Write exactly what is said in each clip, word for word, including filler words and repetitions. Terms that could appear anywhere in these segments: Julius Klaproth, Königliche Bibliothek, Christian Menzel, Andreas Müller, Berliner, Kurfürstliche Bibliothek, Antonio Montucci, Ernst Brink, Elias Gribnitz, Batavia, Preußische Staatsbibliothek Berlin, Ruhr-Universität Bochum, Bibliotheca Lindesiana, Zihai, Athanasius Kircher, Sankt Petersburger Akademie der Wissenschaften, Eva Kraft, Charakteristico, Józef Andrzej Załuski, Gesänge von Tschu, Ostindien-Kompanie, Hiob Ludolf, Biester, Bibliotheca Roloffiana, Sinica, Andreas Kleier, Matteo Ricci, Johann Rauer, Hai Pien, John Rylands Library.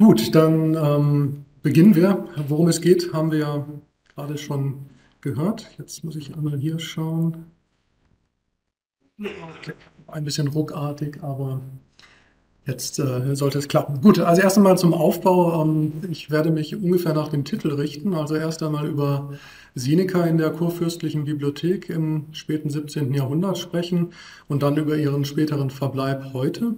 Gut, dann ähm, beginnen wir. Worum es geht, haben wir ja gerade schon gehört. Jetzt muss ich einmal hier schauen. Okay. Ein bisschen ruckartig, aber jetzt äh, sollte es klappen. Gut, also erst einmal zum Aufbau. Ähm, ich werde mich ungefähr nach dem Titel richten. Also erst einmal über Sinica in der Kurfürstlichen Bibliothek im späten siebzehnten Jahrhundert sprechen und dann über ihren späteren Verbleib heute.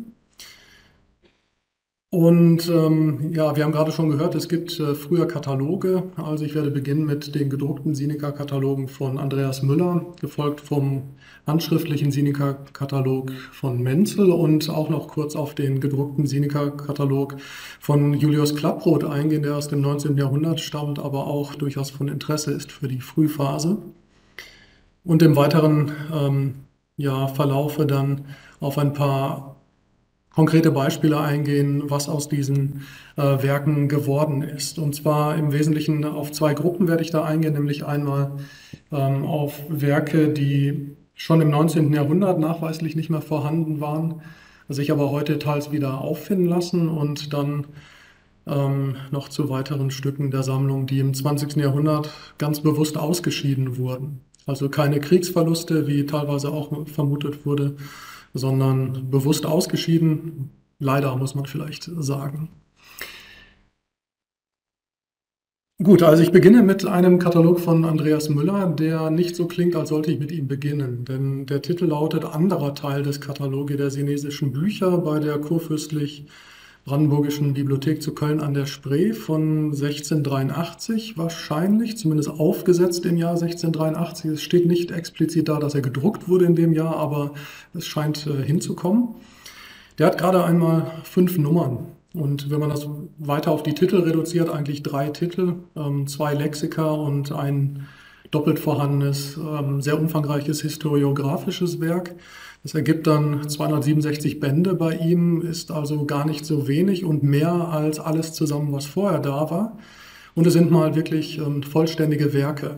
Und ähm, ja, wir haben gerade schon gehört, es gibt äh, früher Kataloge. Also ich werde beginnen mit den gedruckten Sinica-Katalogen von Andreas Müller, gefolgt vom handschriftlichen Sinica-Katalog von Menzel und auch noch kurz auf den gedruckten Sinica-Katalog von Julius Klaproth eingehen, der aus dem neunzehnten Jahrhundert stammt, aber auch durchaus von Interesse ist für die Frühphase. Und im weiteren ähm, ja, Verlaufe dann auf ein paar konkrete Beispiele eingehen, was aus diesen äh, Werken geworden ist. Und zwar im Wesentlichen auf zwei Gruppen werde ich da eingehen, nämlich einmal ähm, auf Werke, die schon im neunzehnten Jahrhundert nachweislich nicht mehr vorhanden waren, sich aber heute teils wieder auffinden lassen, und dann ähm, noch zu weiteren Stücken der Sammlung, die im zwanzigsten Jahrhundert ganz bewusst ausgeschieden wurden. Also keine Kriegsverluste, wie teilweise auch vermutet wurde, sondern bewusst ausgeschieden, leider muss man vielleicht sagen. Gut, also ich beginne mit einem Katalog von Andreas Müller, der nicht so klingt, als sollte ich mit ihm beginnen, denn der Titel lautet Anderer Teil des Kataloge der sinesischen Bücher bei der Kurfürstlich-Brandenburgischen Bibliothek zu Köln an der Spree von sechzehnhundertdreiundachtzig wahrscheinlich, zumindest aufgesetzt im Jahr sechzehnhundertdreiundachtzig. Es steht nicht explizit da, dass er gedruckt wurde in dem Jahr, aber es scheint äh, hinzukommen. Der hat gerade einmal fünf Nummern, und wenn man das weiter auf die Titel reduziert, eigentlich drei Titel, ähm, zwei Lexika und ein doppelt vorhandenes, ähm, sehr umfangreiches historiografisches Werk. Das ergibt dann zweihundertsiebenundsechzig Bände bei ihm, ist also gar nicht so wenig und mehr als alles zusammen, was vorher da war. Und es sind mal wirklich ähm, vollständige Werke.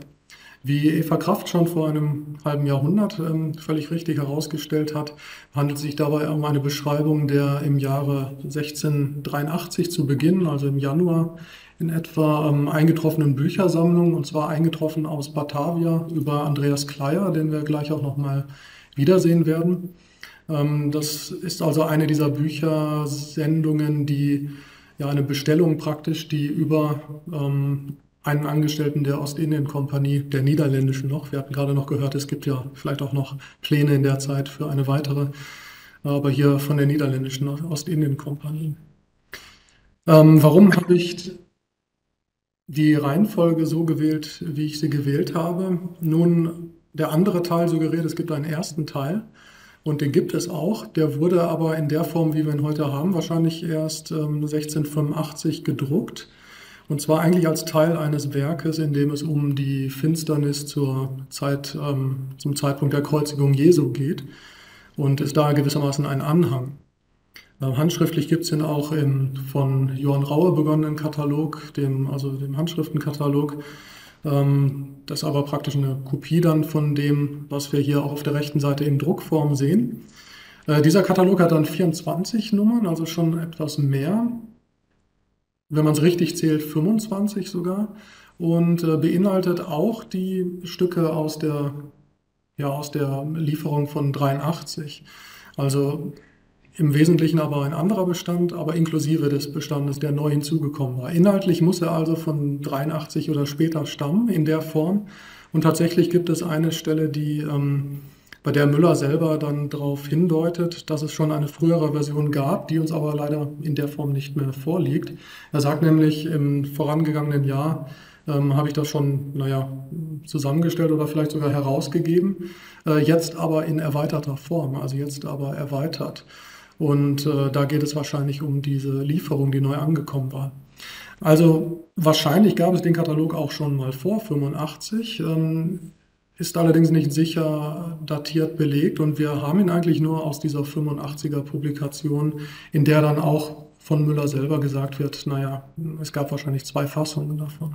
Wie Eva Kraft schon vor einem halben Jahrhundert ähm, völlig richtig herausgestellt hat, handelt es sich dabei um eine Beschreibung, der im Jahre sechzehnhundertdreiundachtzig zu Beginn, also im Januar, in etwa ähm, eingetroffenen Büchersammlung, und zwar eingetroffen aus Batavia über Andreas Kleier, den wir gleich auch nochmal wiedersehen werden. Ähm, das ist also eine dieser Büchersendungen, die ja eine Bestellung praktisch, die über ähm, einen Angestellten der Ostindien-Kompanie, der niederländischen noch, wir hatten gerade noch gehört, es gibt ja vielleicht auch noch Pläne in der Zeit für eine weitere, aber hier von der niederländischen Ostindien-Kompanie. Ähm, warum habe ich die Reihenfolge so gewählt, wie ich sie gewählt habe? Nun, der andere Teil suggeriert, es gibt einen ersten Teil, und den gibt es auch. Der wurde aber in der Form, wie wir ihn heute haben, wahrscheinlich erst ähm, sechzehnhundertfünfundachtzig gedruckt. Und zwar eigentlich als Teil eines Werkes, in dem es um die Finsternis zur Zeit, ähm, zum Zeitpunkt der Kreuzigung Jesu geht, und ist da gewissermaßen ein Anhang. Ähm, handschriftlich gibt es ihn auch im von Johann Rauer begonnenen Katalog, dem, also dem Handschriftenkatalog. Ähm, das ist aber praktisch eine Kopie dann von dem, was wir hier auch auf der rechten Seite in Druckform sehen. Äh, dieser Katalog hat dann vierundzwanzig Nummern, also schon etwas mehr. Wenn man es richtig zählt, fünfundzwanzig sogar, und äh, beinhaltet auch die Stücke aus der, ja, aus der Lieferung von dreiundachtzig. Also im Wesentlichen aber ein anderer Bestand, aber inklusive des Bestandes, der neu hinzugekommen war. Inhaltlich muss er also von dreiundachtzig oder später stammen in der Form, und tatsächlich gibt es eine Stelle, die ähm, bei der Müller selber dann darauf hindeutet, dass es schon eine frühere Version gab, die uns aber leider in der Form nicht mehr vorliegt. Er sagt nämlich, im vorangegangenen Jahr ähm, habe ich das schon, naja, zusammengestellt oder vielleicht sogar herausgegeben, äh, jetzt aber in erweiterter Form, also jetzt aber erweitert. Und äh, da geht es wahrscheinlich um diese Lieferung, die neu angekommen war. Also wahrscheinlich gab es den Katalog auch schon mal vor fünfundachtzig. Ähm, ist allerdings nicht sicher datiert belegt, und wir haben ihn eigentlich nur aus dieser fünfundachtziger-Publikation, in der dann auch von Müller selber gesagt wird, naja, es gab wahrscheinlich zwei Fassungen davon.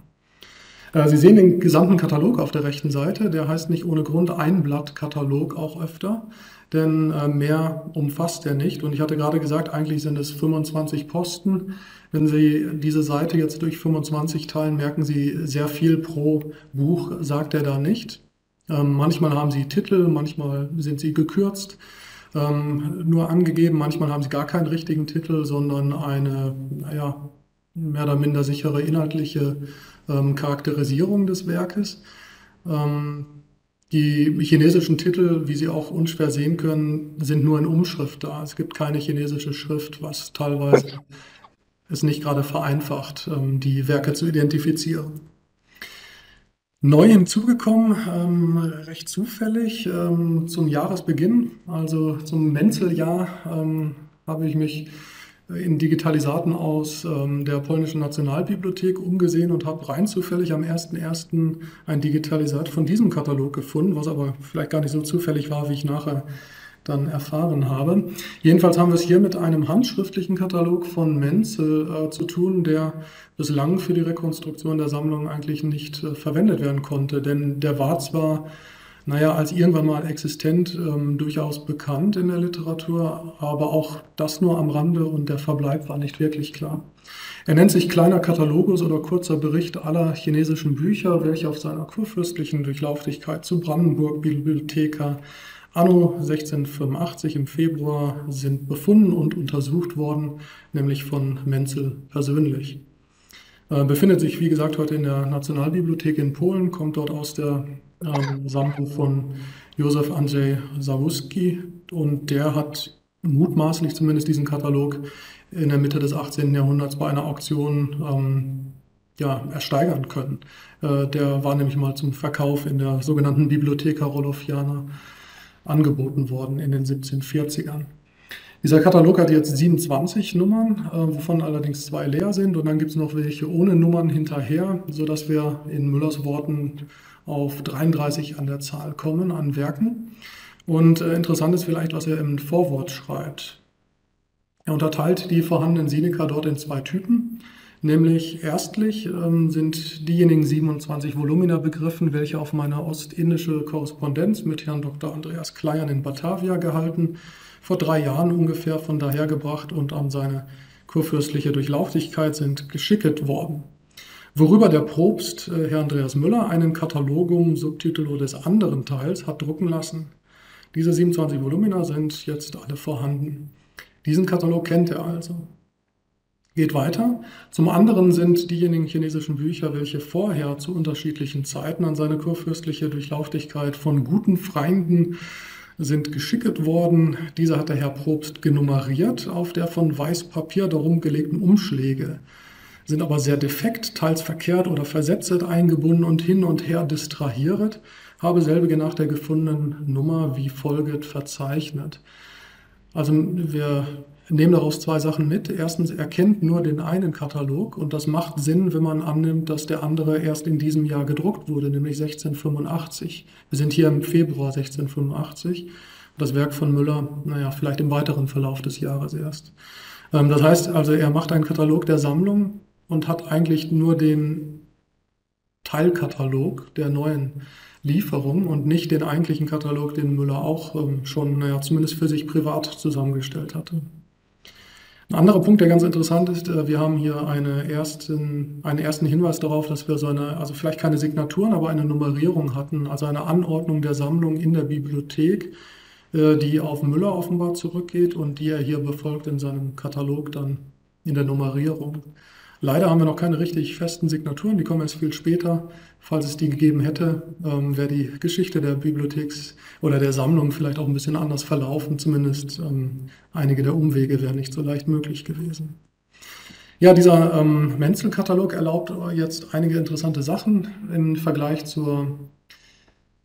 Äh, Sie sehen den gesamten Katalog auf der rechten Seite, der heißt nicht ohne Grund Einblattkatalog auch öfter, denn äh, mehr umfasst er nicht. Und ich hatte gerade gesagt, eigentlich sind es fünfundzwanzig Posten. Wenn Sie diese Seite jetzt durch fünfundzwanzig teilen, merken Sie, sehr viel pro Buch sagt er da nicht. Ähm, manchmal haben Sie Titel, manchmal sind sie gekürzt, ähm, nur angegeben. Manchmal haben Sie gar keinen richtigen Titel, sondern eine, naja, mehr oder minder sichere inhaltliche ähm, Charakterisierung des Werkes. Ähm, Die chinesischen Titel, wie Sie auch unschwer sehen können, sind nur in Umschrift da. Es gibt keine chinesische Schrift, was teilweise es nicht gerade vereinfacht, die Werke zu identifizieren. Neu hinzugekommen, recht zufällig, zum Jahresbeginn, also zum Menzeljahr, habe ich mich in Digitalisaten aus ähm, der polnischen Nationalbibliothek umgesehen und habe rein zufällig am ersten ersten ein Digitalisat von diesem Katalog gefunden, was aber vielleicht gar nicht so zufällig war, wie ich nachher dann erfahren habe. Jedenfalls haben wir es hier mit einem handschriftlichen Katalog von Menzel äh, zu tun, der bislang für die Rekonstruktion der Sammlung eigentlich nicht äh, verwendet werden konnte, denn der war zwar, naja, als irgendwann mal existent, ähm, durchaus bekannt in der Literatur, aber auch das nur am Rande und der Verbleib war nicht wirklich klar. Er nennt sich Kleiner Katalogus oder kurzer Bericht aller chinesischen Bücher, welche auf seiner kurfürstlichen Durchlauftigkeit zu Brandenburg Bibliotheca anno sechzehnhundertfünfundachtzig im Februar sind befunden und untersucht worden, nämlich von Menzel persönlich. Äh, befindet sich, wie gesagt, heute in der Nationalbibliothek in Polen, kommt dort aus der Ähm, Sammlung von Józef Andrzej Załuski, und der hat mutmaßlich zumindest diesen Katalog in der Mitte des achtzehnten Jahrhunderts bei einer Auktion ähm, ja, ersteigern können. Äh, der war nämlich mal zum Verkauf in der sogenannten Bibliotheca Roloffiana angeboten worden in den siebzehnhundertvierzigern. Dieser Katalog hat jetzt siebenundzwanzig Nummern, äh, wovon allerdings zwei leer sind, und dann gibt es noch welche ohne Nummern hinterher, sodass wir in Müllers Worten auf dreiunddreißig an der Zahl kommen an Werken. Und äh, interessant ist vielleicht, was er im Vorwort schreibt. Er unterteilt die vorhandenen Sinica dort in zwei Typen, nämlich erstlich ähm, sind diejenigen siebenundzwanzig Volumina begriffen, welche auf meiner ostindische Korrespondenz mit Herrn Doktor Andreas Kleier in Batavia gehalten, vor drei Jahren ungefähr von daher gebracht und an seine kurfürstliche Durchlauchtigkeit sind geschicket worden. Worüber der Propst, äh, Herr Andreas Müller, einen Katalogum Subtitulo des anderen Teils hat drucken lassen. Diese siebenundzwanzig Volumina sind jetzt alle vorhanden. Diesen Katalog kennt er also. Geht weiter. Zum anderen sind diejenigen chinesischen Bücher, welche vorher zu unterschiedlichen Zeiten an seine kurfürstliche Durchlauftigkeit von guten Freunden sind geschicket worden. Diese hat der Herr Propst genummeriert auf der von Weißpapier darum gelegten Umschläge, sind aber sehr defekt, teils verkehrt oder versetzet eingebunden und hin und her distrahiert, habe selbige nach der gefundenen Nummer wie folget verzeichnet. Also wir nehmen daraus zwei Sachen mit. Erstens, er kennt nur den einen Katalog, und das macht Sinn, wenn man annimmt, dass der andere erst in diesem Jahr gedruckt wurde, nämlich sechzehnhundertfünfundachtzig. Wir sind hier im Februar sechzehnhundertfünfundachtzig. Das Werk von Müller, naja, vielleicht im weiteren Verlauf des Jahres erst. Das heißt also, er macht einen Katalog der Sammlung und hat eigentlich nur den Teilkatalog der neuen Lieferung und nicht den eigentlichen Katalog, den Müller auch ähm, schon, naja, zumindest für sich privat zusammengestellt hatte. Ein anderer Punkt, der ganz interessant ist, äh, wir haben hier eine ersten, einen ersten Hinweis darauf, dass wir so eine, also vielleicht keine Signaturen, aber eine Nummerierung hatten, also eine Anordnung der Sammlung in der Bibliothek, äh, die auf Müller offenbar zurückgeht und die er hier befolgt in seinem Katalog dann in der Nummerierung. Leider haben wir noch keine richtig festen Signaturen, die kommen erst viel später. Falls es die gegeben hätte, ähm, wäre die Geschichte der Bibliotheks oder der Sammlung vielleicht auch ein bisschen anders verlaufen. Zumindest ähm, einige der Umwege wären nicht so leicht möglich gewesen. Ja, dieser ähm, Menzel-Katalog erlaubt jetzt einige interessante Sachen im Vergleich zur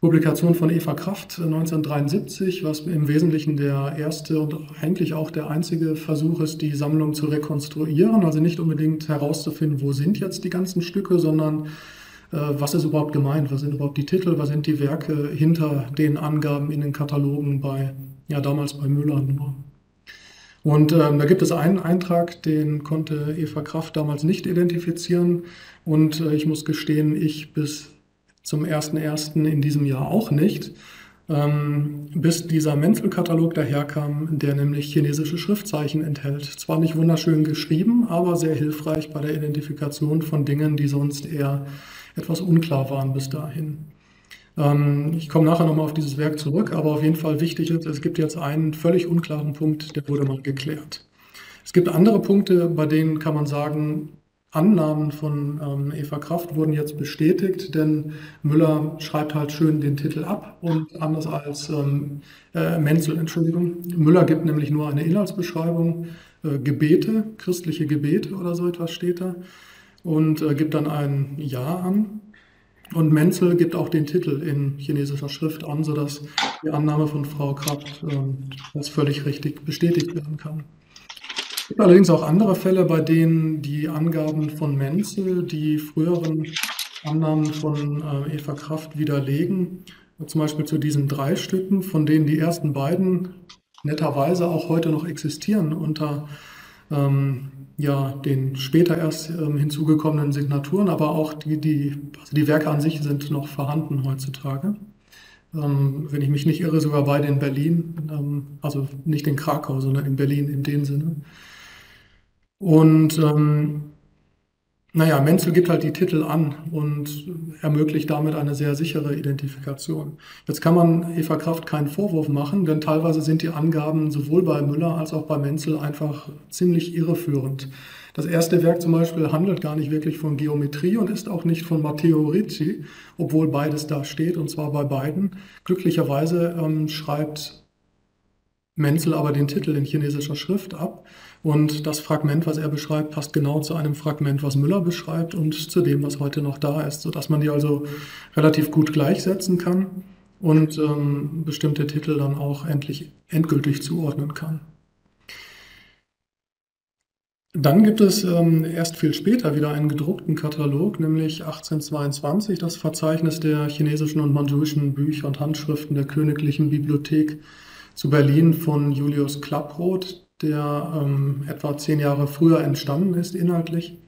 Publikation von Eva Kraft neunzehnhundertdreiundsiebzig, was im Wesentlichen der erste und eigentlich auch der einzige Versuch ist, die Sammlung zu rekonstruieren. Also nicht unbedingt herauszufinden, wo sind jetzt die ganzen Stücke, sondern äh, was ist überhaupt gemeint, was sind überhaupt die Titel, was sind die Werke hinter den Angaben in den Katalogen bei, ja, damals bei Müller nur. Und ähm, da gibt es einen Eintrag, den konnte Eva Kraft damals nicht identifizieren, und äh, ich muss gestehen, ich bis zum ersten ersten in diesem Jahr auch nicht. ähm, bis dieser Menzel-Katalog daherkam, der nämlich chinesische Schriftzeichen enthält. Zwar nicht wunderschön geschrieben, aber sehr hilfreich bei der Identifikation von Dingen, die sonst eher etwas unklar waren bis dahin. Ähm, ich komme nachher nochmal auf dieses Werk zurück, aber auf jeden Fall wichtig ist, es gibt jetzt einen völlig unklaren Punkt, der wurde mal geklärt. Es gibt andere Punkte, bei denen kann man sagen, Annahmen von ähm, Eva Kraft wurden jetzt bestätigt, denn Müller schreibt halt schön den Titel ab und anders als ähm, äh, Menzel, Entschuldigung. Müller gibt nämlich nur eine Inhaltsbeschreibung, äh, Gebete, christliche Gebete oder so etwas steht da und äh, gibt dann ein Ja an. Und Menzel gibt auch den Titel in chinesischer Schrift an, sodass die Annahme von Frau Kraft äh, als völlig richtig bestätigt werden kann. Es gibt allerdings auch andere Fälle, bei denen die Angaben von Menzel die früheren Annahmen von äh, Eva Kraft widerlegen. Zum Beispiel zu diesen drei Stücken, von denen die ersten beiden netterweise auch heute noch existieren unter ähm, ja, den später erst ähm, hinzugekommenen Signaturen, aber auch die, die, also die Werke an sich sind noch vorhanden heutzutage. Ähm, wenn ich mich nicht irre, sogar beide in Berlin, ähm, also nicht in Krakau, sondern in Berlin in dem Sinne. Und ähm, naja, Menzel gibt halt die Titel an und ermöglicht damit eine sehr sichere Identifikation. Jetzt kann man Eva Kraft keinen Vorwurf machen, denn teilweise sind die Angaben sowohl bei Müller als auch bei Menzel einfach ziemlich irreführend. Das erste Werk zum Beispiel handelt gar nicht wirklich von Geometrie und ist auch nicht von Matteo Ricci, obwohl beides da steht, und zwar bei beiden. Glücklicherweise ähm, schreibt Menzel aber den Titel in chinesischer Schrift ab. Und das Fragment, was er beschreibt, passt genau zu einem Fragment, was Müller beschreibt und zu dem, was heute noch da ist, sodass man die also relativ gut gleichsetzen kann und ähm, bestimmte Titel dann auch endlich, endgültig zuordnen kann. Dann gibt es ähm, erst viel später wieder einen gedruckten Katalog, nämlich achtzehnhundertzweiundzwanzig, das Verzeichnis der chinesischen und manchurischen Bücher und Handschriften der Königlichen Bibliothek zu Berlin von Julius Klaproth, der ähm, etwa zehn Jahre früher entstanden ist inhaltlich.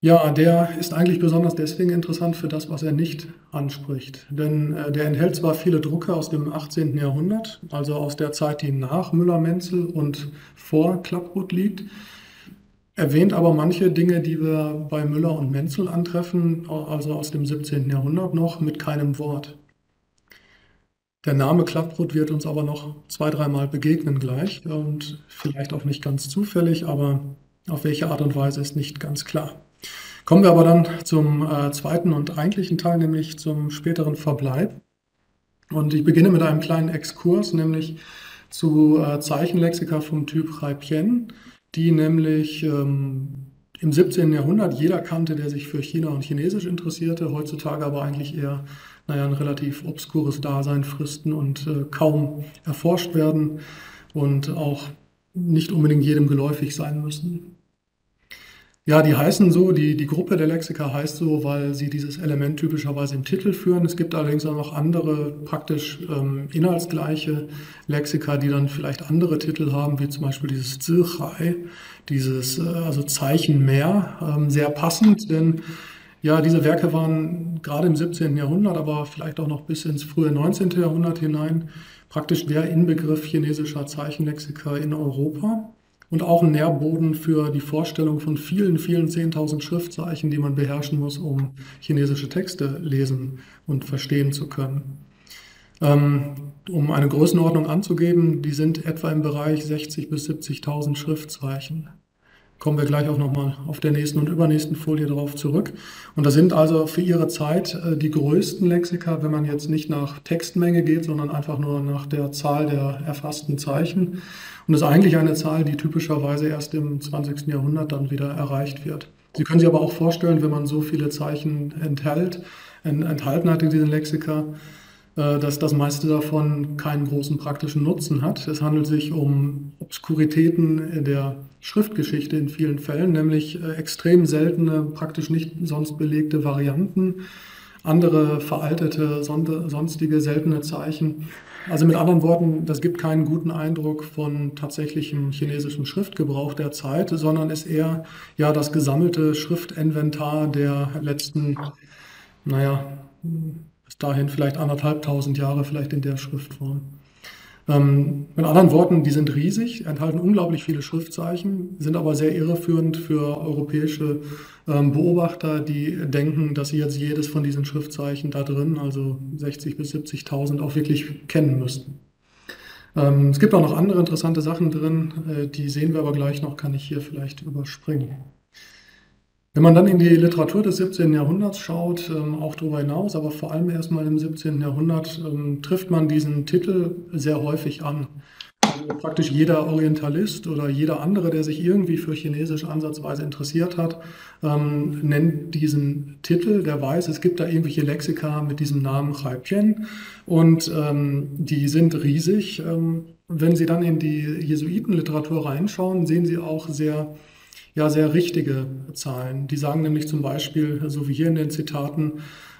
Ja, der ist eigentlich besonders deswegen interessant für das, was er nicht anspricht. Denn äh, der enthält zwar viele Drucke aus dem achtzehnten Jahrhundert, also aus der Zeit, die nach Müller-Menzel und vor Klaproth liegt, erwähnt aber manche Dinge, die wir bei Müller und Menzel antreffen, also aus dem siebzehnten Jahrhundert noch, mit keinem Wort. Der Name Klaproth wird uns aber noch zwei, dreimal begegnen gleich und vielleicht auch nicht ganz zufällig, aber auf welche Art und Weise ist nicht ganz klar. Kommen wir aber dann zum äh, zweiten und eigentlichen Teil, nämlich zum späteren Verbleib. Und ich beginne mit einem kleinen Exkurs, nämlich zu äh, Zeichenlexika vom Typ Hai Pien, die nämlich ähm, im siebzehnten Jahrhundert jeder kannte, der sich für China und Chinesisch interessierte, heutzutage aber eigentlich eher naja, ein relativ obskures Dasein fristen und äh, kaum erforscht werden und auch nicht unbedingt jedem geläufig sein müssen. Ja, die heißen so, die, die Gruppe der Lexika heißt so, weil sie dieses Element typischerweise im Titel führen. Es gibt allerdings auch noch andere praktisch ähm, inhaltsgleiche Lexika, die dann vielleicht andere Titel haben, wie zum Beispiel dieses Zihai, dieses äh, also Zeichen mehr, ähm, sehr passend, denn ja, diese Werke waren gerade im siebzehnten Jahrhundert, aber vielleicht auch noch bis ins frühe neunzehnte Jahrhundert hinein praktisch der Inbegriff chinesischer Zeichenlexika in Europa und auch ein Nährboden für die Vorstellung von vielen, vielen zehntausend Schriftzeichen, die man beherrschen muss, um chinesische Texte lesen und verstehen zu können. Um eine Größenordnung anzugeben, die sind etwa im Bereich sechzigtausend bis siebzigtausend Schriftzeichen. Kommen wir gleich auch nochmal auf der nächsten und übernächsten Folie darauf zurück. Und das sind also für ihre Zeit die größten Lexika, wenn man jetzt nicht nach Textmenge geht, sondern einfach nur nach der Zahl der erfassten Zeichen. Und das ist eigentlich eine Zahl, die typischerweise erst im zwanzigsten Jahrhundert dann wieder erreicht wird. Sie können sich aber auch vorstellen, wenn man so viele Zeichen enthält, enthalten hat in diesen Lexika, dass das meiste davon keinen großen praktischen Nutzen hat. Es handelt sich um Obskuritäten der Schriftgeschichte in vielen Fällen, nämlich extrem seltene, praktisch nicht sonst belegte Varianten, andere veraltete, sonstige seltene Zeichen. Also mit anderen Worten, das gibt keinen guten Eindruck von tatsächlichem chinesischen Schriftgebrauch der Zeit, sondern ist eher ja, das gesammelte Schriftinventar der letzten, naja, dahin vielleicht anderthalbtausend Jahre, vielleicht in der Schriftform. Ähm, mit anderen Worten, die sind riesig, enthalten unglaublich viele Schriftzeichen, sind aber sehr irreführend für europäische ähm, Beobachter, die denken, dass sie jetzt jedes von diesen Schriftzeichen da drin, also sechzigtausend bis siebzigtausend, auch wirklich kennen müssten. Ähm, es gibt auch noch andere interessante Sachen drin, äh, die sehen wir aber gleich noch, kann ich hier vielleicht überspringen. Wenn man dann in die Literatur des siebzehnten Jahrhunderts schaut, ähm, auch darüber hinaus, aber vor allem erstmal im siebzehnten Jahrhundert, ähm, trifft man diesen Titel sehr häufig an. Also praktisch jeder Orientalist oder jeder andere, der sich irgendwie für Chinesisch ansatzweise interessiert hat, ähm, nennt diesen Titel, der weiß, es gibt da irgendwelche Lexika mit diesem Namen Hai Pien und ähm, die sind riesig. Ähm, wenn Sie dann in die Jesuitenliteratur reinschauen, sehen Sie auch sehr... ja, sehr richtige Zahlen. Die sagen nämlich zum Beispiel, so wie hier in den Zitaten,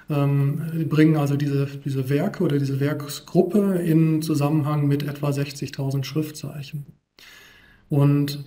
ähm, bringen also diese, diese Werke oder diese Werksgruppe in Zusammenhang mit etwa sechzigtausend Schriftzeichen. Und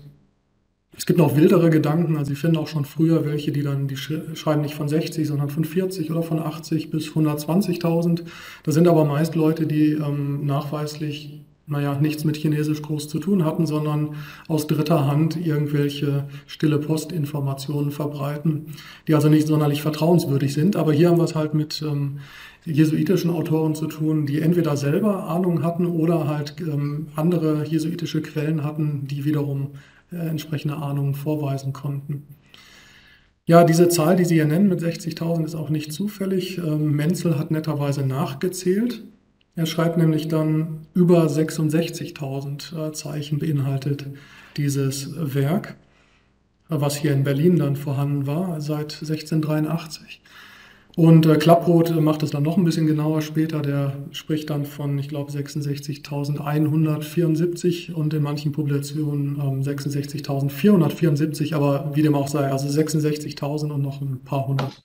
es gibt noch wildere Gedanken, also ich finde auch schon früher welche, die dann, die schreiben nicht von sechzig, sondern von vierzig oder von achtzig bis hundertzwanzigtausend. Das sind aber meist Leute, die ähm, nachweislich naja, nichts mit Chinesisch groß zu tun hatten, sondern aus dritter Hand irgendwelche stille Postinformationen verbreiten, die also nicht sonderlich vertrauenswürdig sind. Aber hier haben wir es halt mit ähm, jesuitischen Autoren zu tun, die entweder selber Ahnung hatten oder halt ähm, andere jesuitische Quellen hatten, die wiederum äh, entsprechende Ahnungen vorweisen konnten. Ja, diese Zahl, die Sie hier nennen mit sechzigtausend, ist auch nicht zufällig. Ähm, Menzel hat netterweise nachgezählt. Er schreibt nämlich dann, über sechsundsechzigtausend äh, Zeichen beinhaltet dieses Werk, was hier in Berlin dann vorhanden war, seit sechzehnhundertdreiundachtzig. Und äh, Klaproth macht es dann noch ein bisschen genauer später, der spricht dann von, ich glaube, sechsundsechzigtausendeinhundertvierundsiebzig und in manchen Publikationen ähm, sechsundsechzigtausendvierhundertvierundsiebzig, aber wie dem auch sei, also sechsundsechzigtausend und noch ein paar hundert.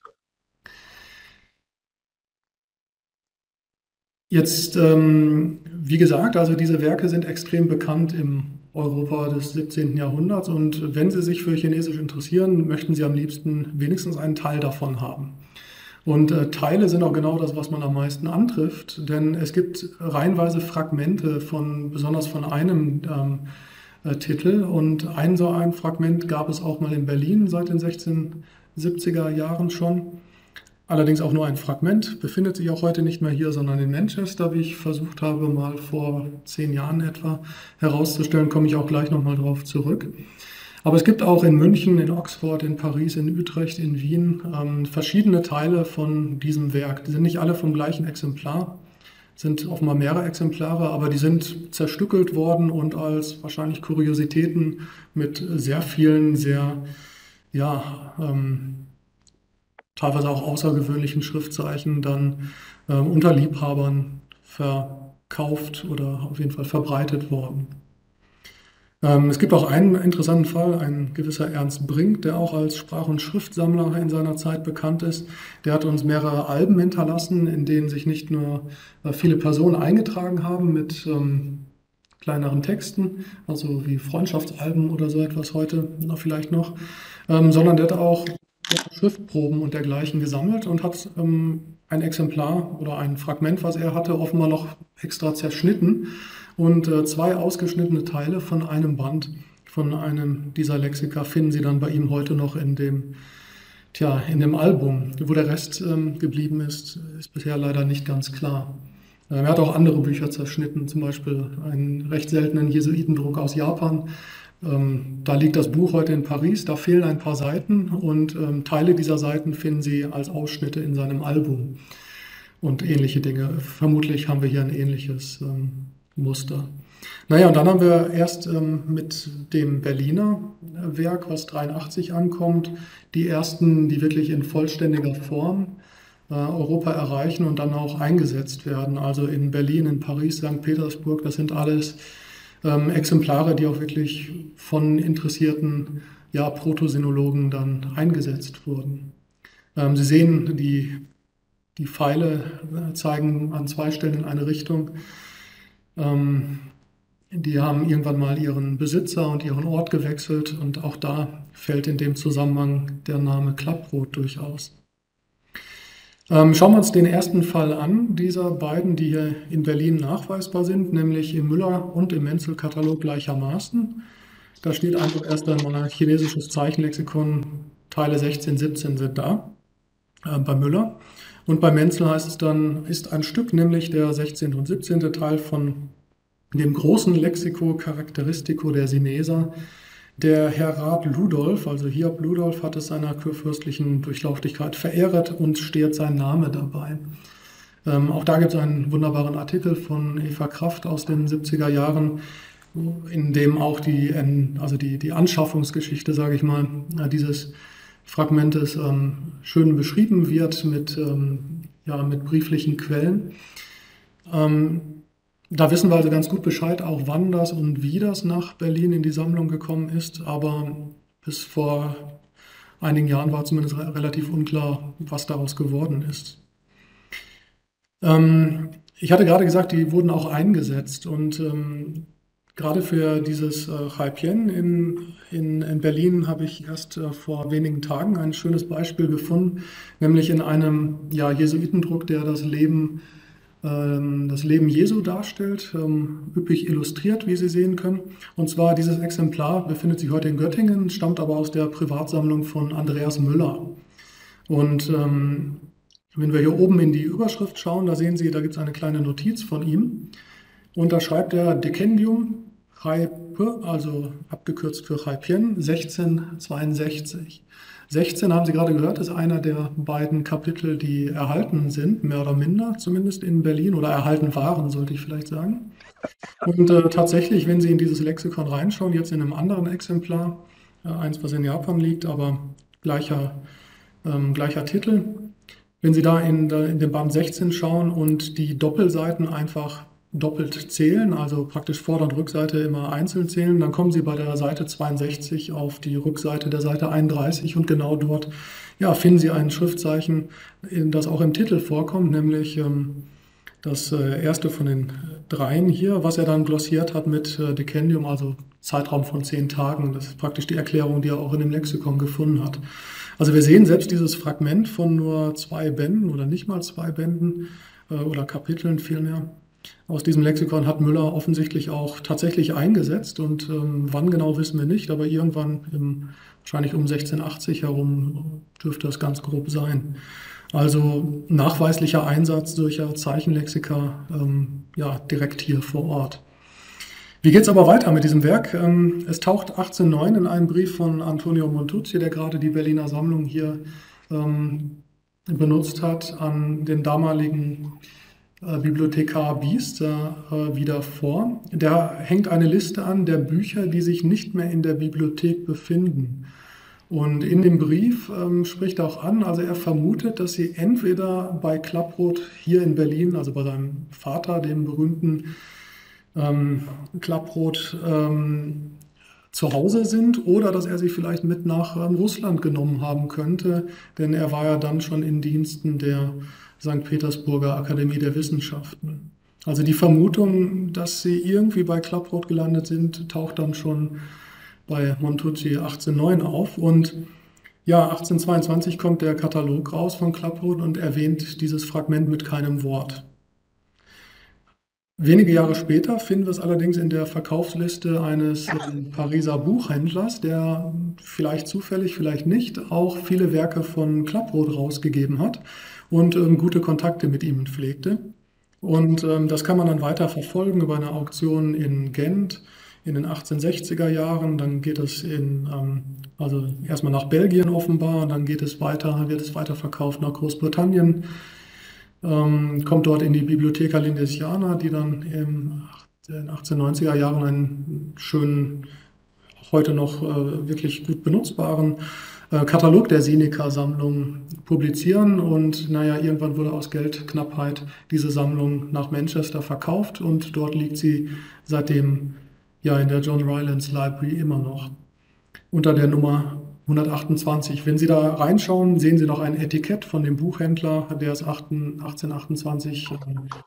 Jetzt, ähm, wie gesagt, also diese Werke sind extrem bekannt im Europa des siebzehnten Jahrhunderts und wenn Sie sich für Chinesisch interessieren, möchten Sie am liebsten wenigstens einen Teil davon haben. Und äh, Teile sind auch genau das, was man am meisten antrifft, denn es gibt reihenweise Fragmente von, besonders von einem ähm, äh, Titel und ein so ein Fragment gab es auch mal in Berlin seit den sechzehnhundertsiebziger Jahren schon. Allerdings auch nur ein Fragment, befindet sich auch heute nicht mehr hier, sondern in Manchester, wie ich versucht habe, mal vor zehn Jahren etwa herauszustellen, komme ich auch gleich nochmal drauf zurück. Aber es gibt auch in München, in Oxford, in Paris, in Utrecht, in Wien ähm, verschiedene Teile von diesem Werk. Die sind nicht alle vom gleichen Exemplar, sind offenbar mehrere Exemplare, aber die sind zerstückelt worden und als wahrscheinlich Kuriositäten mit sehr vielen, sehr, ja, ähm, teilweise auch außergewöhnlichen Schriftzeichen dann äh, unter Liebhabern verkauft oder auf jeden Fall verbreitet worden. Ähm, es gibt auch einen interessanten Fall, ein gewisser Ernst Brink, der auch als Sprach- und Schriftsammler in seiner Zeit bekannt ist. Der hat uns mehrere Alben hinterlassen, in denen sich nicht nur äh, viele Personen eingetragen haben mit ähm, kleineren Texten, also wie Freundschaftsalben oder so etwas heute noch vielleicht noch, ähm, sondern der hat auch Schriftproben und dergleichen gesammelt und hat ähm, ein Exemplar oder ein Fragment, was er hatte, offenbar noch extra zerschnitten und äh, zwei ausgeschnittene Teile von einem Band, von einem dieser Lexika finden Sie dann bei ihm heute noch in dem, tja, in dem Album. Wo der Rest ähm, geblieben ist, ist bisher leider nicht ganz klar. Ähm, er hat auch andere Bücher zerschnitten, zum Beispiel einen recht seltenen Jesuitendruck aus Japan. Ähm, da liegt das Buch heute in Paris, da fehlen ein paar Seiten und ähm, Teile dieser Seiten finden Sie als Ausschnitte in seinem Album und ähnliche Dinge. Vermutlich haben wir hier ein ähnliches ähm, Muster. Naja, und dann haben wir erst ähm, mit dem Berliner Werk, was dreiundachtzig ankommt, die ersten, die wirklich in vollständiger Form äh, Europa erreichen und dann auch eingesetzt werden. Also in Berlin, in Paris, Sankt Petersburg, das sind alles Ähm, Exemplare, die auch wirklich von interessierten ja, Proto-Sinologen dann eingesetzt wurden. Ähm, Sie sehen, die, die Pfeile zeigen an zwei Stellen in eine Richtung. Ähm, die haben irgendwann mal ihren Besitzer und ihren Ort gewechselt und auch da fällt in dem Zusammenhang der Name Klaproth durchaus. Ähm, schauen wir uns den ersten Fall an, dieser beiden, die hier in Berlin nachweisbar sind, nämlich im Müller- und im Menzel-Katalog gleichermaßen. Da steht einfach erst einmal chinesisches Zeichenlexikon, Teile sechzehn, siebzehn sind da, äh, bei Müller. Und bei Menzel heißt es dann, ist ein Stück, nämlich der sechzehnte und siebzehnte Teil von dem großen Lexiko Charakteristico der Sineser. Der Herr Rat Ludolf, also Hiob Ludolf, hat es seiner kurfürstlichen Durchlauchtigkeit verehret und steht sein Name dabei. Ähm, auch da gibt es einen wunderbaren Artikel von Eva Kraft aus den siebziger Jahren, in dem auch die, also die, die Anschaffungsgeschichte, sage ich mal, dieses Fragmentes ähm, schön beschrieben wird mit, ähm, ja, mit brieflichen Quellen. Ähm, Da wissen wir also ganz gut Bescheid, auch wann das und wie das nach Berlin in die Sammlung gekommen ist. Aber bis vor einigen Jahren war zumindest relativ unklar, was daraus geworden ist. Ähm, ich hatte gerade gesagt, die wurden auch eingesetzt. Und ähm, gerade für dieses äh, Hai Pien in, in, in Berlin habe ich erst äh, vor wenigen Tagen ein schönes Beispiel gefunden, nämlich in einem ja, Jesuitendruck, der das Leben das Leben Jesu darstellt, üppig illustriert, wie Sie sehen können. Und zwar dieses Exemplar befindet sich heute in Göttingen, stammt aber aus der Privatsammlung von Andreas Müller. Und ähm, wenn wir hier oben in die Überschrift schauen, da sehen Sie, da gibt es eine kleine Notiz von ihm. Und da schreibt er Decennium, also abgekürzt für Hai Pien, sechzehnhundertzweiundsechzig. sechzehn haben Sie gerade gehört, ist einer der beiden Kapitel, die erhalten sind, mehr oder minder, zumindest in Berlin, oder erhalten waren, sollte ich vielleicht sagen. Und äh, tatsächlich, wenn Sie in dieses Lexikon reinschauen, jetzt in einem anderen Exemplar, äh, eins, was in Japan liegt, aber gleicher, ähm, gleicher Titel, wenn Sie da in, in den Band sechzehn schauen und die Doppelseiten einfach doppelt zählen, also praktisch Vorder- und Rückseite immer einzeln zählen, dann kommen Sie bei der Seite zweiundsechzig auf die Rückseite der Seite einunddreißig und genau dort ja, finden Sie ein Schriftzeichen, das auch im Titel vorkommt, nämlich ähm, das äh, erste von den dreien hier, was er dann glossiert hat mit äh, Decennium, also Zeitraum von zehn Tagen. Das ist praktisch die Erklärung, die er auch in dem Lexikon gefunden hat. Also wir sehen selbst dieses Fragment von nur zwei Bänden oder nicht mal zwei Bänden äh, oder Kapiteln vielmehr. Aus diesem Lexikon hat Müller offensichtlich auch tatsächlich eingesetzt und ähm, wann genau wissen wir nicht, aber irgendwann im, wahrscheinlich um sechzehnhundertachtzig herum dürfte das ganz grob sein. Also nachweislicher Einsatz solcher Zeichenlexika ähm, ja, direkt hier vor Ort. Wie geht es aber weiter mit diesem Werk? Ähm, es taucht achtzehnhundertneun in einem Brief von Antonio Montucci, der gerade die Berliner Sammlung hier ähm, benutzt hat, an den damaligen Bibliothekar Biester äh, wieder vor. Der hängt eine Liste an der Bücher, die sich nicht mehr in der Bibliothek befinden. Und in dem Brief ähm, spricht er auch an, also er vermutet, dass sie entweder bei Klaproth hier in Berlin, also bei seinem Vater, dem berühmten ähm, Klaproth, ähm, zu Hause sind oder dass er sie vielleicht mit nach ähm, Russland genommen haben könnte, denn er war ja dann schon in Diensten der Sankt Petersburger Akademie der Wissenschaften. Also die Vermutung, dass sie irgendwie bei Klaproth gelandet sind, taucht dann schon bei Montucci achtzehnhundertneun auf. Und ja, achtzehnhundertzweiundzwanzig kommt der Katalog raus von Klaproth und erwähnt dieses Fragment mit keinem Wort. Wenige Jahre später finden wir es allerdings in der Verkaufsliste eines Pariser Buchhändlers, der vielleicht zufällig, vielleicht nicht, auch viele Werke von Klaproth rausgegeben hat und ähm, gute Kontakte mit ihm pflegte. Und ähm, das kann man dann weiter verfolgen über eine Auktion in Gent in den achtzehnhundertsechziger Jahren. Dann geht es in, ähm, also erstmal nach Belgien offenbar, dann geht es weiter, wird es weiterverkauft nach Großbritannien. Ähm, kommt dort in die Bibliotheca Lindesiana, die dann in den achtzehnhundertneunziger Jahren einen schönen, heute noch äh, wirklich gut benutzbaren äh, Katalog der Sinica-Sammlung publizieren. Und naja, irgendwann wurde aus Geldknappheit diese Sammlung nach Manchester verkauft und dort liegt sie seitdem ja in der John Rylands Library immer noch unter der Nummer hundertachtundzwanzig. Wenn Sie da reinschauen, sehen Sie noch ein Etikett von dem Buchhändler, der es achtzehnhundertachtundzwanzig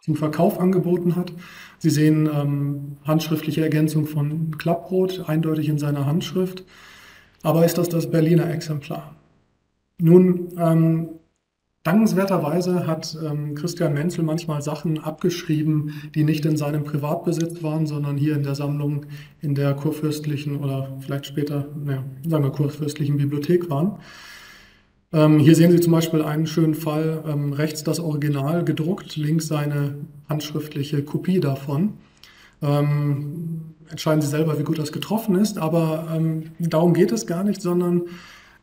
zum Verkauf angeboten hat. Sie sehen ähm, handschriftliche Ergänzung von Klaproth, eindeutig in seiner Handschrift. Aber ist das das Berliner Exemplar? Nun, ähm, Dankenswerterweise hat ähm, Christian Menzel manchmal Sachen abgeschrieben, die nicht in seinem Privatbesitz waren, sondern hier in der Sammlung in der kurfürstlichen oder vielleicht später, naja, sagen wir kurfürstlichen Bibliothek waren. Ähm, hier sehen Sie zum Beispiel einen schönen Fall, ähm, rechts das Original gedruckt, links seine handschriftliche Kopie davon. Ähm, entscheiden Sie selber, wie gut das getroffen ist, aber ähm, darum geht es gar nicht, sondern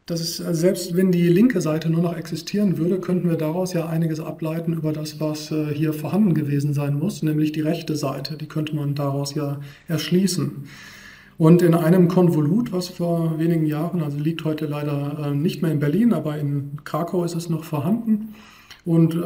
das ist, selbst wenn die linke Seite nur noch existieren würde, könnten wir daraus ja einiges ableiten über das, was hier vorhanden gewesen sein muss, nämlich die rechte Seite. Die könnte man daraus ja erschließen. Und in einem Konvolut, was vor wenigen Jahren, also liegt heute leider nicht mehr in Berlin, aber in Krakau ist es noch vorhanden und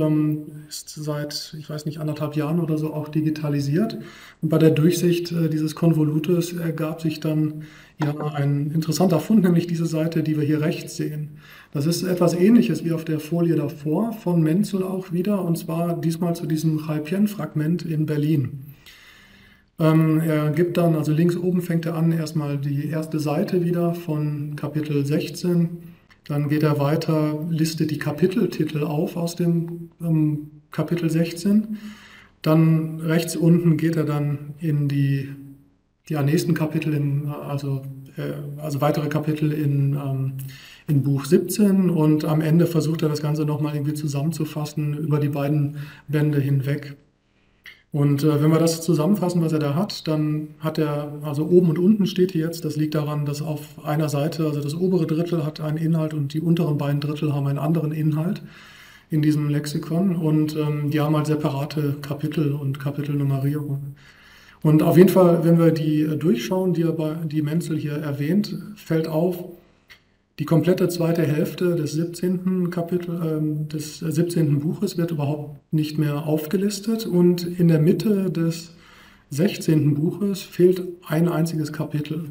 ist seit, ich weiß nicht, anderthalb Jahren oder so auch digitalisiert. Und bei der Durchsicht dieses Konvolutes ergab sich dann ja ein interessanter Fund, nämlich diese Seite, die wir hier rechts sehen. Das ist etwas Ähnliches wie auf der Folie davor, von Menzel auch wieder, und zwar diesmal zu diesem Hai Pien-Fragment in Berlin. Ähm, er gibt dann, also links oben fängt er an, erstmal die erste Seite wieder von Kapitel sechzehn. Dann geht er weiter, listet die Kapiteltitel auf aus dem ähm, Kapitel sechzehn. Dann rechts unten geht er dann in die die nächsten Kapitel, in, also, äh, also weitere Kapitel in, ähm, in Buch siebzehn, und am Ende versucht er das Ganze nochmal irgendwie zusammenzufassen über die beiden Bände hinweg. Und äh, wenn wir das zusammenfassen, was er da hat, dann hat er, also oben und unten steht hier jetzt, das liegt daran, dass auf einer Seite, also das obere Drittel hat einen Inhalt und die unteren beiden Drittel haben einen anderen Inhalt in diesem Lexikon, und ähm, die haben halt separate Kapitel und Kapitelnummerierung. Und auf jeden Fall, wenn wir die durchschauen, die, die Menzel hier erwähnt, fällt auf, die komplette zweite Hälfte des siebzehnten Kapitel, äh, des siebzehnten Buches wird überhaupt nicht mehr aufgelistet, und in der Mitte des sechzehnten Buches fehlt ein einziges Kapitel.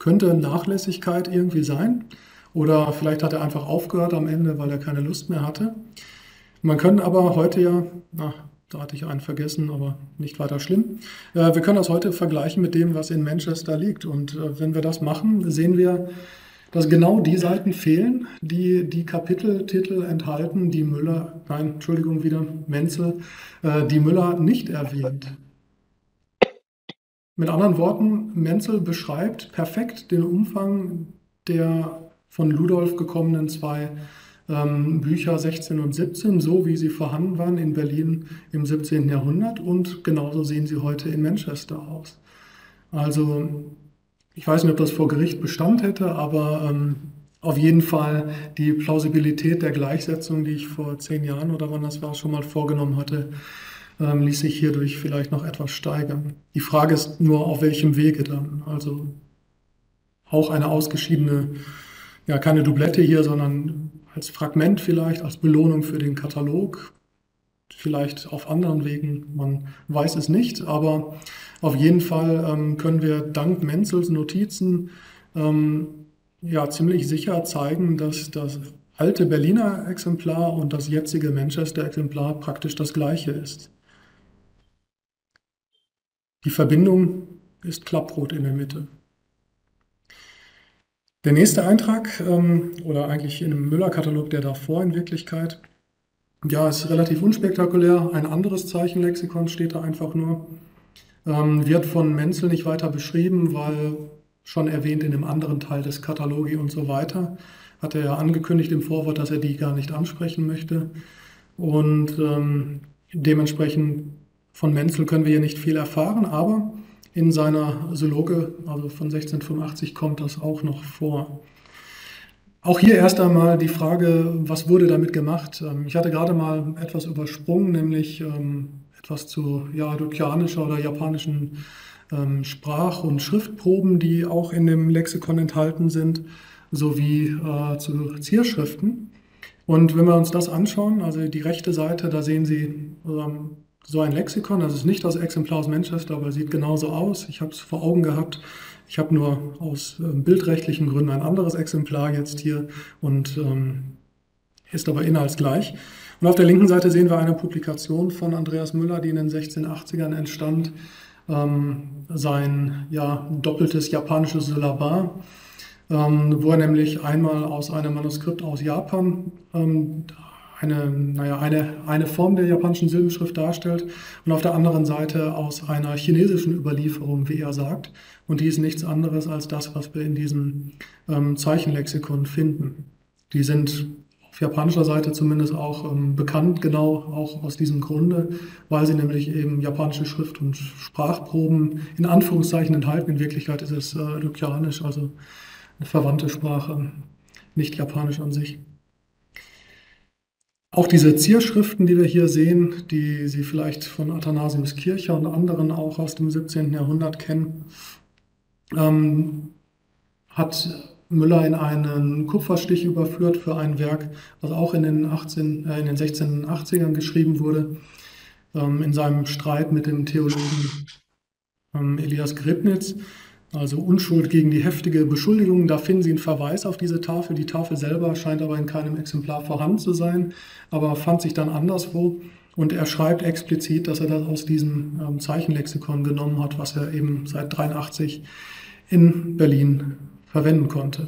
Könnte Nachlässigkeit irgendwie sein, oder vielleicht hat er einfach aufgehört am Ende, weil er keine Lust mehr hatte. Man könnte aber heute ja... Ach, da hatte ich einen vergessen, aber nicht weiter schlimm. Wir können das heute vergleichen mit dem, was in Manchester liegt. Und wenn wir das machen, sehen wir, dass genau die Seiten fehlen, die die Kapiteltitel enthalten, die Müller, nein, Entschuldigung, wieder Menzel, die Müller nicht erwähnt. Mit anderen Worten, Menzel beschreibt perfekt den Umfang der von Ludolf gekommenen zwei Bücher sechzehn und siebzehn, so wie sie vorhanden waren in Berlin im siebzehnten Jahrhundert, und genauso sehen sie heute in Manchester aus. Also ich weiß nicht, ob das vor Gericht Bestand hätte, aber ähm, auf jeden Fall die Plausibilität der Gleichsetzung, die ich vor zehn Jahren oder wann das war, schon mal vorgenommen hatte, ähm, ließ sich hierdurch vielleicht noch etwas steigern. Die Frage ist nur, auf welchem Wege dann. Also auch eine ausgeschiedene, ja keine Doublette hier, sondern als Fragment vielleicht, als Belohnung für den Katalog, vielleicht auf anderen Wegen, man weiß es nicht, aber auf jeden Fall ähm, können wir dank Menzels Notizen ähm, ja ziemlich sicher zeigen, dass das alte Berliner Exemplar und das jetzige Manchester Exemplar praktisch das gleiche ist. Die Verbindung ist Klaproth in der Mitte. Der nächste Eintrag, ähm, oder eigentlich in dem Müller-Katalog, der davor in Wirklichkeit, ja, ist relativ unspektakulär. Ein anderes Zeichenlexikon steht da einfach nur. Ähm, wird von Menzel nicht weiter beschrieben, weil schon erwähnt in dem anderen Teil des Katalogi und so weiter. Hat er ja angekündigt im Vorwort, dass er die gar nicht ansprechen möchte. Und ähm, dementsprechend von Menzel können wir hier nicht viel erfahren, aber in seiner Sylloge, also von sechzehnhundertfünfundachtzig, kommt das auch noch vor. Auch hier erst einmal die Frage, was wurde damit gemacht? Ich hatte gerade mal etwas übersprungen, nämlich etwas zu ja, dukianischer oder japanischen Sprach- und Schriftproben, die auch in dem Lexikon enthalten sind, sowie äh, zu Zierschriften. Und wenn wir uns das anschauen, also die rechte Seite, da sehen Sie ähm, so ein Lexikon, das ist nicht das Exemplar aus Manchester, aber sieht genauso aus. Ich habe es vor Augen gehabt. Ich habe nur aus bildrechtlichen Gründen ein anderes Exemplar jetzt hier, und ähm, ist aber inhaltsgleich. Und auf der linken Seite sehen wir eine Publikation von Andreas Müller, die in den sechzehnhundertachtzigern entstand. Ähm, sein ja, doppeltes japanisches Syllabar, ähm, wo er nämlich einmal aus einem Manuskript aus Japan ähm, eine, naja, eine, eine Form der japanischen Silbenschrift darstellt und auf der anderen Seite aus einer chinesischen Überlieferung, wie er sagt. Und die ist nichts anderes als das, was wir in diesem ähm, Zeichenlexikon finden. Die sind auf japanischer Seite zumindest auch ähm, bekannt, genau auch aus diesem Grunde, weil sie nämlich eben japanische Schrift- und Sprachproben in Anführungszeichen enthalten. In Wirklichkeit ist es äh, Lukianisch, also eine verwandte Sprache, nicht japanisch an sich. Auch diese Zierschriften, die wir hier sehen, die Sie vielleicht von Athanasius Kircher und anderen auch aus dem siebzehnten Jahrhundert kennen, ähm, hat Müller in einen Kupferstich überführt für ein Werk, was auch in den, achtzehn, äh, in den sechzehnhundertachtzigern geschrieben wurde, ähm, in seinem Streit mit dem Theologen ähm, Elias Gribnitz. Also Unschuld gegen die heftige Beschuldigung, da finden Sie einen Verweis auf diese Tafel. Die Tafel selber scheint aber in keinem Exemplar vorhanden zu sein, aber fand sich dann anderswo. Und er schreibt explizit, dass er das aus diesem ähm, Zeichenlexikon genommen hat, was er eben seit dreiundachtzig in Berlin verwenden konnte.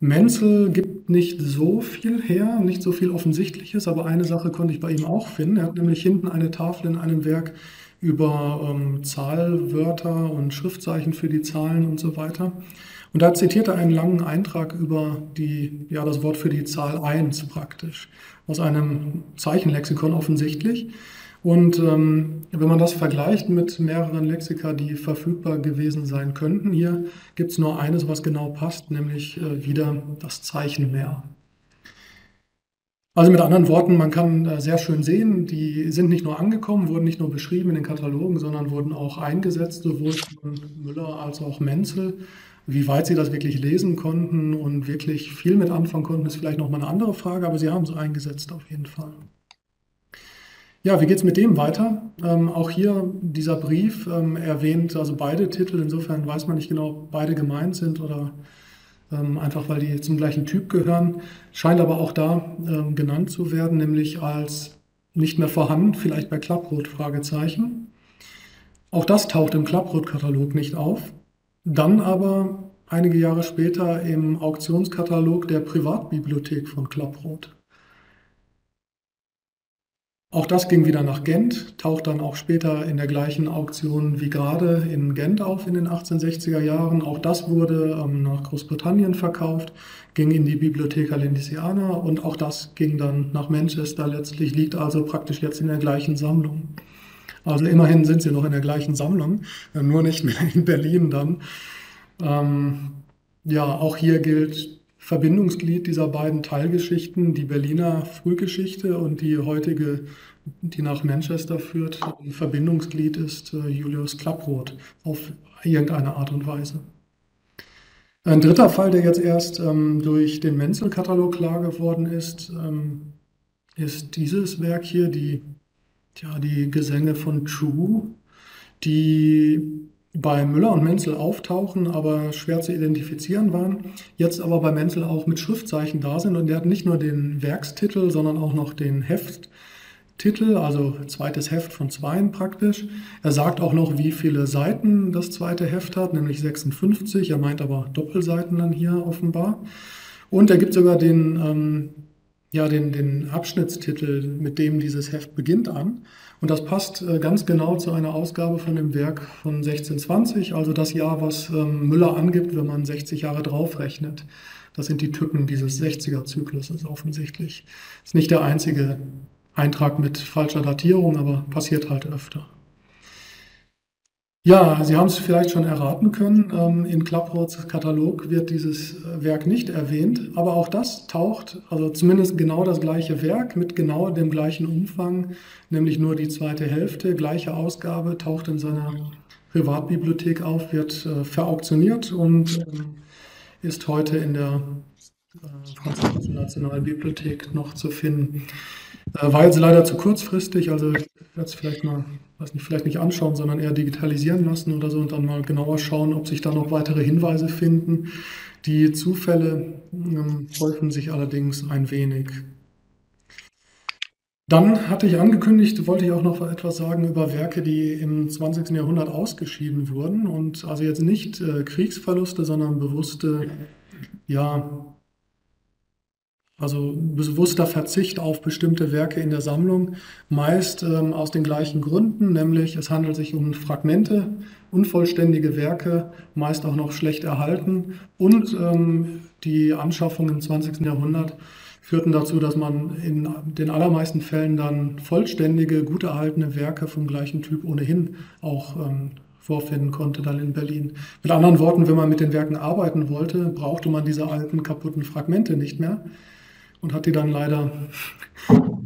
Menzel gibt nicht so viel her, nicht so viel Offensichtliches, aber eine Sache konnte ich bei ihm auch finden. Er hat nämlich hinten eine Tafel in einem Werk über ähm, Zahlwörter und Schriftzeichen für die Zahlen und so weiter. Und da zitiert er einen langen Eintrag über die, ja, das Wort für die Zahl eins praktisch, aus einem Zeichenlexikon offensichtlich. Und ähm, wenn man das vergleicht mit mehreren Lexika, die verfügbar gewesen sein könnten, hier gibt es nur eines, was genau passt, nämlich äh, wieder das Zeichen mehr. Also mit anderen Worten, man kann sehr schön sehen, die sind nicht nur angekommen, wurden nicht nur beschrieben in den Katalogen, sondern wurden auch eingesetzt, sowohl von Müller als auch Menzel. Wie weit sie das wirklich lesen konnten und wirklich viel mit anfangen konnten, ist vielleicht nochmal eine andere Frage, aber sie haben es eingesetzt auf jeden Fall. Ja, wie geht es mit dem weiter? Ähm, auch hier dieser Brief ähm, erwähnt also beide Titel, insofern weiß man nicht genau, ob beide gemeint sind oder Ähm, einfach weil die zum gleichen Typ gehören, scheint aber auch da ähm, genannt zu werden, nämlich als nicht mehr vorhanden, vielleicht bei Klaproth, Fragezeichen. Auch das taucht im Klaproth-Katalog nicht auf. Dann aber einige Jahre später im Auktionskatalog der Privatbibliothek von Klaproth. Auch das ging wieder nach Gent, taucht dann auch später in der gleichen Auktion wie gerade in Gent auf in den achtzehnhundertsechziger Jahren. Auch das wurde ähm, nach Großbritannien verkauft, ging in die Bibliotheca Lindesiana und auch das ging dann nach Manchester letztlich, liegt also praktisch jetzt in der gleichen Sammlung. Also immerhin sind sie noch in der gleichen Sammlung, äh, nur nicht mehr in Berlin dann. Ähm, ja, auch hier gilt Verbindungsglied dieser beiden Teilgeschichten, die Berliner Frühgeschichte und die heutige, die nach Manchester führt, Verbindungsglied ist Julius Klaproth auf irgendeine Art und Weise. Ein dritter Fall, der jetzt erst ähm, durch den Menzel-Katalog klar geworden ist, ähm, ist dieses Werk hier, die, tja, die Gesänge von Tschu, die bei Müller und Menzel auftauchen, aber schwer zu identifizieren waren, jetzt aber bei Menzel auch mit Schriftzeichen da sind. Und der hat nicht nur den Werkstitel, sondern auch noch den Hefttitel, also zweites Heft von zweien praktisch. Er sagt auch noch, wie viele Seiten das zweite Heft hat, nämlich sechsundfünfzig. Er meint aber Doppelseiten dann hier offenbar. Und er gibt sogar den, ähm, ja, den, den Abschnittstitel, mit dem dieses Heft beginnt, an. Und das passt ganz genau zu einer Ausgabe von dem Werk von sechzehnhundertzwanzig, also das Jahr, was Müller angibt, wenn man sechzig Jahre draufrechnet. Das sind die Tücken dieses sechziger-Zykluses offensichtlich. Ist nicht der einzige Eintrag mit falscher Datierung, aber passiert halt öfter. Ja, Sie haben es vielleicht schon erraten können, in Klaproths Katalog wird dieses Werk nicht erwähnt, aber auch das taucht, also zumindest genau das gleiche Werk mit genau dem gleichen Umfang, nämlich nur die zweite Hälfte, gleiche Ausgabe, taucht in seiner Privatbibliothek auf, wird verauktioniert und ist heute in der Französischen Nationalbibliothek noch zu finden. War jetzt leider zu kurzfristig, also ich werde es vielleicht mal, weiß nicht, vielleicht nicht anschauen, sondern eher digitalisieren lassen oder so und dann mal genauer schauen, ob sich da noch weitere Hinweise finden. Die Zufälle ähm, häufen sich allerdings ein wenig. Dann hatte ich angekündigt, wollte ich auch noch etwas sagen über Werke, die im zwanzigsten Jahrhundert ausgeschieden wurden und also jetzt nicht äh, Kriegsverluste, sondern bewusste, ja, Also bewusster Verzicht auf bestimmte Werke in der Sammlung, meist ähm, aus den gleichen Gründen, nämlich es handelt sich um Fragmente, unvollständige Werke, meist auch noch schlecht erhalten, und ähm, die Anschaffung im zwanzigsten Jahrhundert führten dazu, dass man in den allermeisten Fällen dann vollständige, gut erhaltene Werke vom gleichen Typ ohnehin auch ähm, vorfinden konnte dann in Berlin. Mit anderen Worten, wenn man mit den Werken arbeiten wollte, brauchte man diese alten, kaputten Fragmente nicht mehr. Und hat die dann leider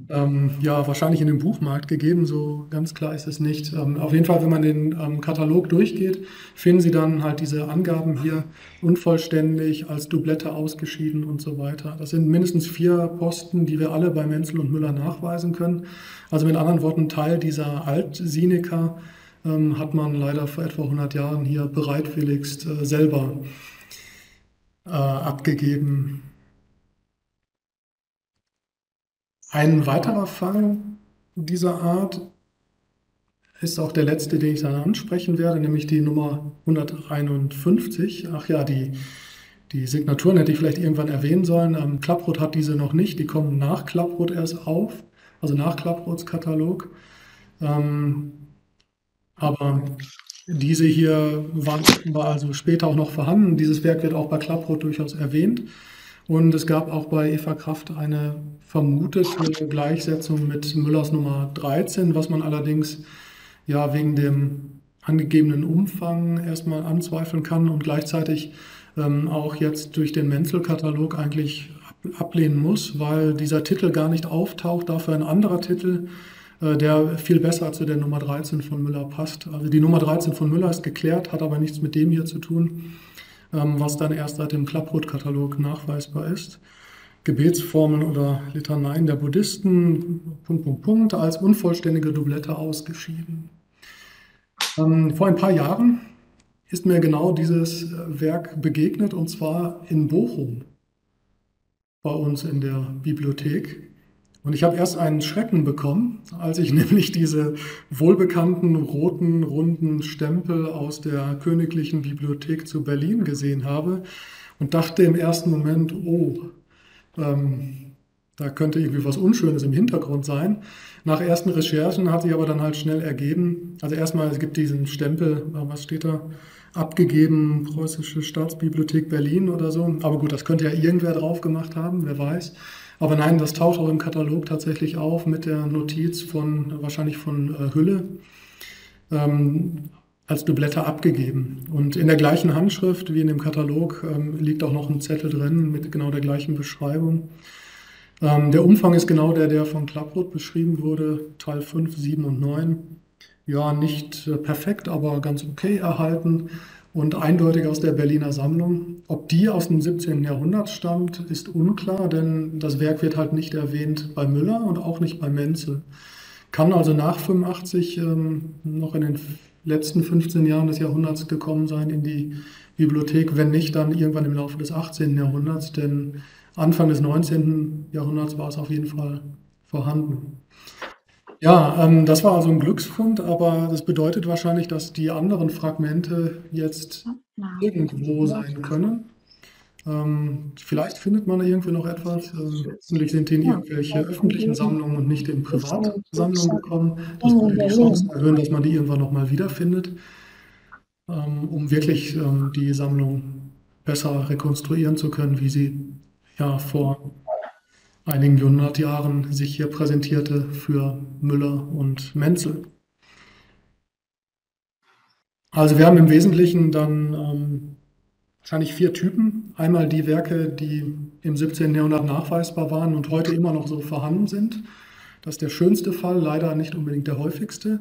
ähm, ja, wahrscheinlich in den Buchmarkt gegeben, so ganz klar ist es nicht. Ähm, auf jeden Fall, wenn man den ähm, Katalog durchgeht, finden Sie dann halt diese Angaben hier unvollständig, als Doublette ausgeschieden und so weiter. Das sind mindestens vier Posten, die wir alle bei Menzel und Müller nachweisen können. Also mit anderen Worten, Teil dieser Alt-Sinica ähm, hat man leider vor etwa hundert Jahren hier bereitwilligst äh, selber äh, abgegeben. Ein weiterer Fall dieser Art ist auch der letzte, den ich dann ansprechen werde, nämlich die Nummer hunderteinundfünfzig. Ach ja, die, die Signaturen hätte ich vielleicht irgendwann erwähnen sollen. Ähm, Klaproth hat diese noch nicht, die kommen nach Klaproth erst auf, also nach Klaproths Katalog. Ähm, aber diese hier waren war also später auch noch vorhanden. Dieses Werk wird auch bei Klaproth durchaus erwähnt. Und es gab auch bei Eva Kraft eine vermutete Gleichsetzung mit Müllers Nummer dreizehn, was man allerdings ja wegen dem angegebenen Umfang erstmal anzweifeln kann und gleichzeitig ähm, auch jetzt durch den Menzel-Katalog eigentlich ablehnen muss, weil dieser Titel gar nicht auftaucht, dafür ein anderer Titel, äh, der viel besser zu der Nummer dreizehn von Müller passt. Also die Nummer dreizehn von Müller ist geklärt, hat aber nichts mit dem hier zu tun, was dann erst seit dem Klaproth-Katalog nachweisbar ist. Gebetsformen oder Litaneien der Buddhisten, Punkt, Punkt, Punkt, als unvollständige Doublette ausgeschieden. Vor ein paar Jahren ist mir genau dieses Werk begegnet, und zwar in Bochum, bei uns in der Bibliothek. Und ich habe erst einen Schrecken bekommen, als ich nämlich diese wohlbekannten roten, runden Stempel aus der Königlichen Bibliothek zu Berlin gesehen habe und dachte im ersten Moment, oh, ähm, da könnte irgendwie was Unschönes im Hintergrund sein. Nach ersten Recherchen hat sich aber dann halt schnell ergeben, also erstmal, es gibt diesen Stempel, was steht da? Abgegeben, Preußische Staatsbibliothek Berlin oder so. Aber gut, das könnte ja irgendwer drauf gemacht haben, wer weiß. Aber nein, das taucht auch im Katalog tatsächlich auf mit der Notiz von, wahrscheinlich von äh, Hülle, ähm, als Doublette abgegeben. Und in der gleichen Handschrift wie in dem Katalog ähm, liegt auch noch ein Zettel drin mit genau der gleichen Beschreibung. Ähm, der Umfang ist genau der, der von Klaproth beschrieben wurde, Teil fünf, sieben und neun. Ja, nicht äh, perfekt, aber ganz okay erhalten. Und eindeutig aus der Berliner Sammlung. Ob die aus dem siebzehnten Jahrhundert stammt, ist unklar, denn das Werk wird halt nicht erwähnt bei Müller und auch nicht bei Menzel. Kann also nach fünfundachtzig ähm, noch in den letzten fünfzehn Jahren des Jahrhunderts gekommen sein in die Bibliothek, wenn nicht dann irgendwann im Laufe des achtzehnten Jahrhunderts, denn Anfang des neunzehnten Jahrhunderts war es auf jeden Fall vorhanden. Ja, ähm, das war also ein Glücksfund, aber das bedeutet wahrscheinlich, dass die anderen Fragmente jetzt irgendwo sein können. Ähm, vielleicht findet man da irgendwie noch etwas. Hoffentlich ähm, sind die in irgendwelche öffentlichen Sammlungen und nicht in Privatsammlungen gekommen. Das würde die Chance erhöhen, dass man die irgendwann nochmal wiederfindet, ähm, um wirklich ähm, die Sammlung besser rekonstruieren zu können, wie sie ja vor einigen hundert Jahren sich hier präsentierte für Müller und Menzel. Also wir haben im Wesentlichen dann ähm, wahrscheinlich vier Typen. Einmal die Werke, die im siebzehnten Jahrhundert nachweisbar waren und heute immer noch so vorhanden sind. Das ist der schönste Fall, leider nicht unbedingt der häufigste.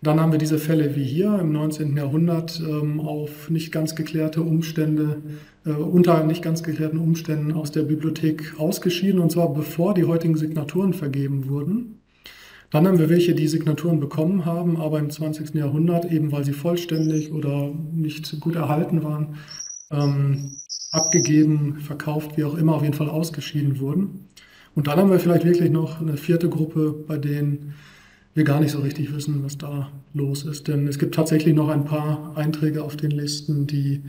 Dann haben wir diese Fälle wie hier im neunzehnten Jahrhundert ähm, auf nicht ganz geklärte Umstände, äh, unter nicht ganz geklärten Umständen aus der Bibliothek ausgeschieden, und zwar bevor die heutigen Signaturen vergeben wurden. Dann haben wir welche, die Signaturen bekommen haben, aber im zwanzigsten Jahrhundert, eben weil sie vollständig oder nicht gut erhalten waren, ähm, abgegeben, verkauft, wie auch immer, auf jeden Fall ausgeschieden wurden. Und dann haben wir vielleicht wirklich noch eine vierte Gruppe, bei denen wir gar nicht so richtig wissen, was da los ist. Denn es gibt tatsächlich noch ein paar Einträge auf den Listen, die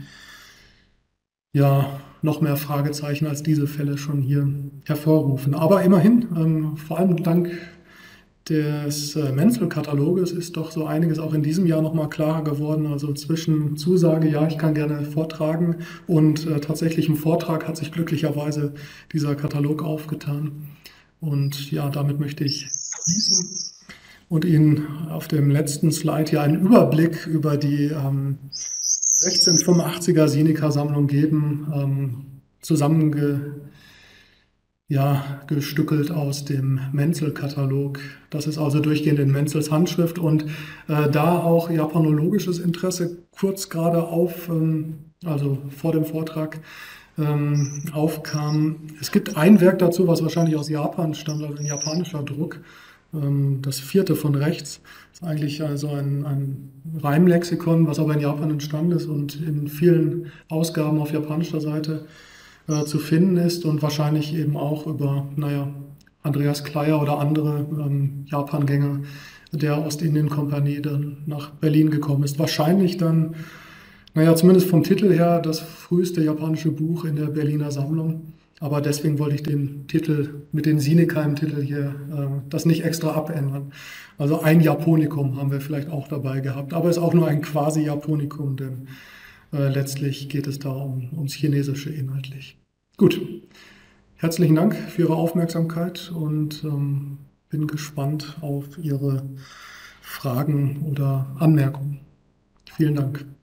ja noch mehr Fragezeichen als diese Fälle schon hier hervorrufen. Aber immerhin, ähm, vor allem dank des äh, Menzel-Kataloges ist doch so einiges auch in diesem Jahr nochmal klarer geworden. Also zwischen Zusage, ja, ich kann gerne vortragen, und äh, tatsächlichem Vortrag hat sich glücklicherweise dieser Katalog aufgetan. Und ja, damit möchte ich schließen und Ihnen auf dem letzten Slide hier einen Überblick über die ähm, sechzehnhundertfünfundachtziger Sinica-Sammlung geben, ähm, zusammenge ja, gestückelt aus dem Menzel-Katalog. Das ist also durchgehend in Menzels Handschrift, und äh, da auch japanologisches Interesse kurz gerade auf, ähm, also vor dem Vortrag, ähm, aufkam. Es gibt ein Werk dazu, was wahrscheinlich aus Japan stammt, also ein japanischer Druck. Das vierte von rechts ist eigentlich also ein, ein Reimlexikon, was aber in Japan entstanden ist und in vielen Ausgaben auf japanischer Seite äh, zu finden ist und wahrscheinlich eben auch über, naja, Andreas Kleier oder andere ähm, Japangänger der Ostindien-Kompanie dann nach Berlin gekommen ist. Wahrscheinlich dann, naja, zumindest vom Titel her, das früheste japanische Buch in der Berliner Sammlung. Aber deswegen wollte ich den Titel mit den Sinica im Titel hier äh, das nicht extra abändern. Also ein Japonikum haben wir vielleicht auch dabei gehabt, aber es ist auch nur ein Quasi-Japonikum, denn äh, letztlich geht es da um, ums Chinesische inhaltlich. Gut, herzlichen Dank für Ihre Aufmerksamkeit und ähm, bin gespannt auf Ihre Fragen oder Anmerkungen. Vielen Dank.